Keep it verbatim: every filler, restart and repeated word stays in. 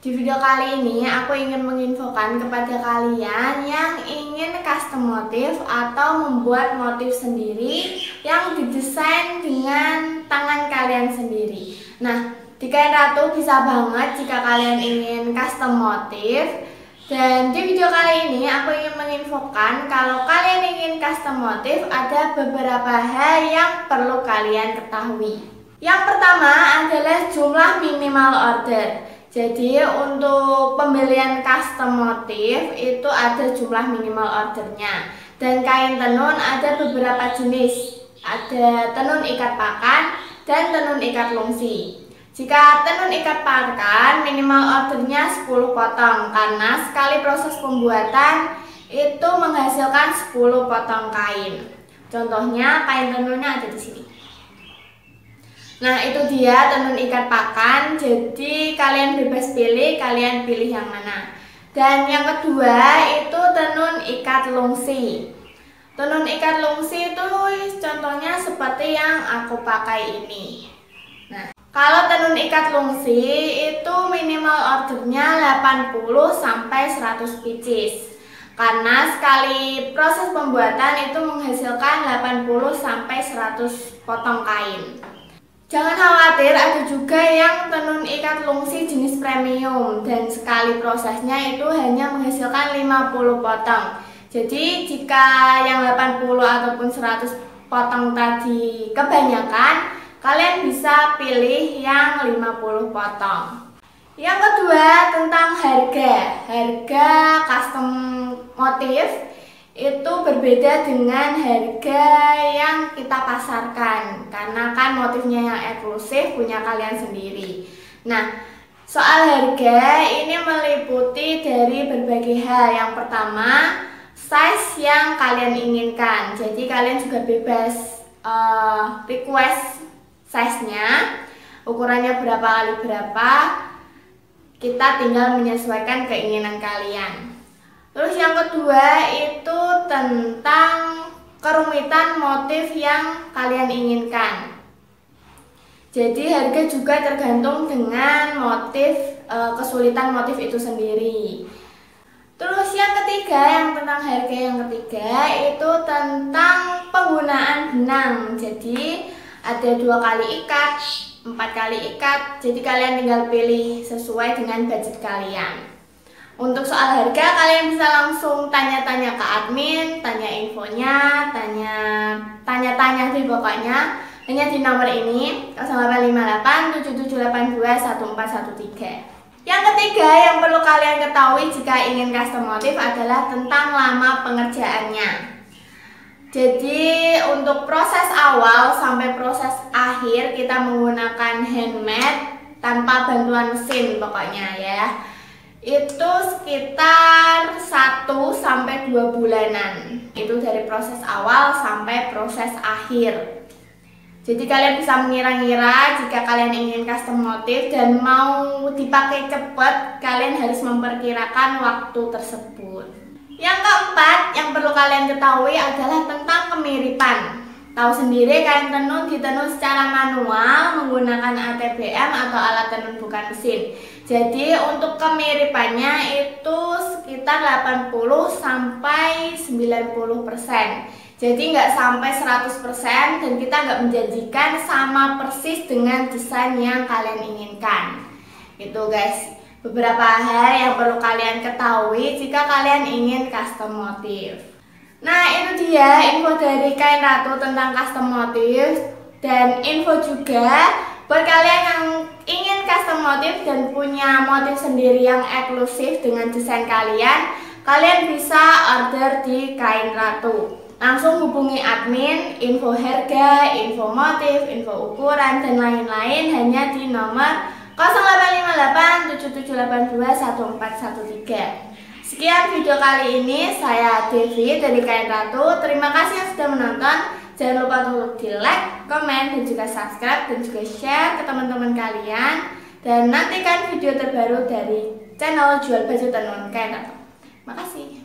Di video kali ini aku ingin menginfokan kepada kalian yang ingin custom motif atau membuat motif sendiri yang didesain dengan tangan kalian sendiri. Nah, di Kain Ratu bisa banget jika kalian ingin custom motif. Dan di video kali ini aku ingin menginfokan kalau kalian ingin custom motif ada beberapa hal yang perlu kalian ketahui. Yang pertama adalah jumlah minimal order. Jadi untuk pembelian custom motif itu ada jumlah minimal ordernya. Dan kain tenun ada beberapa jenis. Ada tenun ikat pakan dan tenun ikat lungsi. Jika tenun ikat pakan minimal ordernya sepuluh potong, karena sekali proses pembuatan itu menghasilkan sepuluh potong kain. Contohnya kain tenunnya ada di sini. Nah, itu dia tenun ikat pakan, jadi kalian bebas pilih, kalian pilih yang mana. Dan yang kedua itu tenun ikat lungsi. Tenun ikat lungsi itu contohnya seperti yang aku pakai ini. Nah, kalau tenun ikat lungsi itu minimal ordernya delapan puluh sampai seratus pieces. Karena sekali proses pembuatan itu menghasilkan delapan puluh sampai seratus potong kain. Jangan khawatir, ada juga yang tenun ikat lungsi jenis premium dan sekali prosesnya itu hanya menghasilkan lima puluh potong. Jadi jika yang delapan puluh ataupun seratus potong tadi kebanyakan, kalian bisa pilih yang lima puluh potong. Yang kedua tentang harga. Harga custom motif itu berbeda dengan harga yang kita pasarkan, karena kan motifnya yang eksklusif punya kalian sendiri. Nah, soal harga ini meliputi dari berbagai hal. Yang pertama, size yang kalian inginkan. Jadi kalian juga bebas uh, request size-nya, ukurannya berapa kali berapa. Kita tinggal menyesuaikan keinginan kalian. Terus yang kedua itu tentang kerumitan motif yang kalian inginkan. Jadi harga juga tergantung dengan motif, e, kesulitan motif itu sendiri. Terus yang ketiga, yang tentang harga yang ketiga itu tentang penggunaan benang. Jadi ada dua kali ikat, empat kali ikat. Jadi kalian tinggal pilih sesuai dengan budget kalian. Untuk soal harga, kalian bisa langsung tanya-tanya ke admin, tanya infonya, tanya, tanya-tanya sih pokoknya. Hanya di nomor ini, nol delapan lima delapan tujuh tujuh delapan dua satu empat satu tiga. Yang ketiga yang perlu kalian ketahui jika ingin custom motif adalah tentang lama pengerjaannya. Jadi untuk proses awal sampai proses akhir kita menggunakan handmade tanpa bantuan mesin pokoknya ya. Itu sekitar satu sampai dua bulanan. Itu dari proses awal sampai proses akhir. Jadi kalian bisa mengira-ngira jika kalian ingin custom motif dan mau dipakai cepat, kalian harus memperkirakan waktu tersebut. Yang keempat yang perlu kalian ketahui adalah tentang kemiripan. Tahu sendiri kain tenun ditenun secara manual menggunakan A T B M atau alat tenun bukan mesin. Jadi untuk kemiripannya itu sekitar delapan puluh sampai sembilan puluh persen. Jadi nggak sampai seratus persen dan kita nggak menjanjikan sama persis dengan desain yang kalian inginkan. Itu guys, beberapa hal yang perlu kalian ketahui jika kalian ingin custom motif. Nah, itu dia info dari Kain Ratu tentang custom motif dan info juga buat kalian yang ingin custom motif dan punya motif sendiri yang eksklusif dengan desain kalian, kalian bisa order di Kain Ratu. Langsung hubungi admin, info harga, info motif, info ukuran, dan lain-lain hanya di nomor nol delapan lima delapan tujuh tujuh delapan dua satu empat satu tiga. Sekian video kali ini, saya Devi dari Kain Ratu. Terima kasih yang sudah menonton. Jangan lupa untuk di like, komen, dan juga subscribe, dan juga share ke teman-teman kalian. Dan nantikan video terbaru dari channel Jual Baju Tenun Kainratu. Makasih.